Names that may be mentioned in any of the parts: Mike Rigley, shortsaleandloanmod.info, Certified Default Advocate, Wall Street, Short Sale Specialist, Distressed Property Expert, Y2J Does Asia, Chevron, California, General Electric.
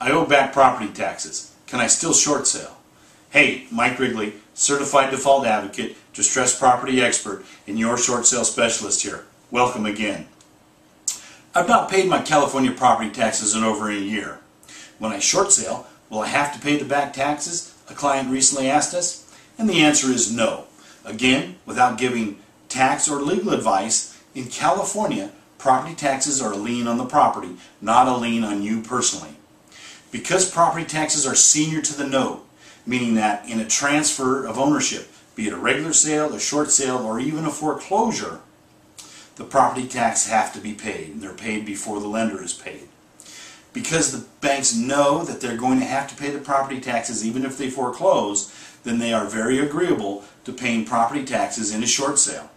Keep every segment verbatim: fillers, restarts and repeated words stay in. I owe back property taxes. Can I still short sale? Hey, Mike Rigley, Certified Default Advocate, Distressed Property Expert, and your Short Sale Specialist here. Welcome again. I've not paid my California property taxes in over a year. When I short sale, will I have to pay the back taxes? A client recently asked us, and the answer is no. Again, without giving tax or legal advice, in California, property taxes are a lien on the property, not a lien on you personally. Because property taxes are senior to the note, meaning that in a transfer of ownership, be it a regular sale, a short sale, or even a foreclosure, the property taxes have to be paid, and they're paid before the lender is paid. Because the banks know that they're going to have to pay the property taxes even if they foreclose, then they are very agreeable to paying property taxes in a short sale.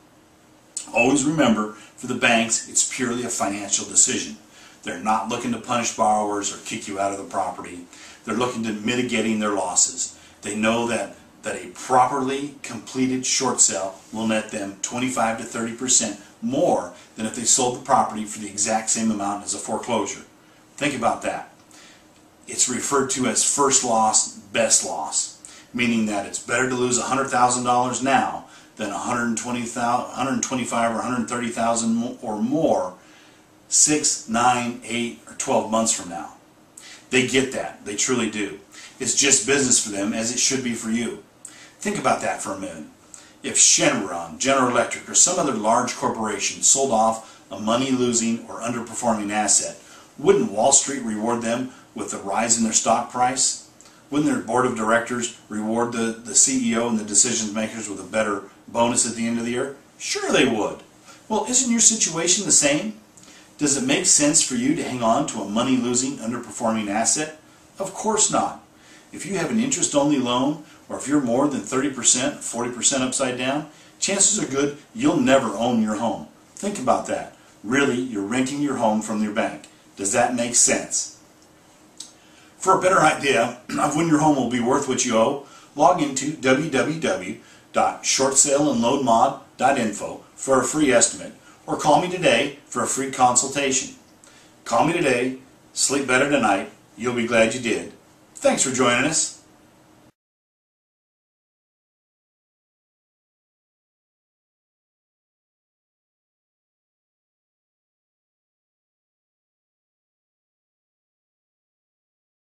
Always remember, for the banks, it's purely a financial decision. They're not looking to punish borrowers or kick you out of the property. They're looking to mitigating their losses. They know that, that a properly completed short sale will net them twenty-five to thirty percent more than if they sold the property for the exact same amount as a foreclosure. Think about that. It's referred to as first loss, best loss, meaning that it's better to lose one hundred thousand dollars now than one hundred twenty thousand, one hundred twenty-five thousand or one hundred thirty thousand or more six, nine, eight, or twelve months from now. They get that. They truly do. It's just business for them, as it should be for you. Think about that for a minute. If Chevron, General Electric, or some other large corporation sold off a money-losing or underperforming asset, wouldn't Wall Street reward them with the rise in their stock price? Wouldn't their board of directors reward the, the C E O and the decision makers with a better bonus at the end of the year? Sure they would. Well, isn't your situation the same? Does it make sense for you to hang on to a money-losing, underperforming asset? Of course not. If you have an interest-only loan, or if you're more than thirty percent, forty percent upside down, chances are good you'll never own your home. Think about that. Really, you're renting your home from your bank. Does that make sense? For a better idea of when your home will be worth what you owe, log into w w w dot short sale and loan mod dot info for a free estimate, or call me today for a free consultation. Call me today, sleep better tonight, you'll be glad you did. Thanks for joining us.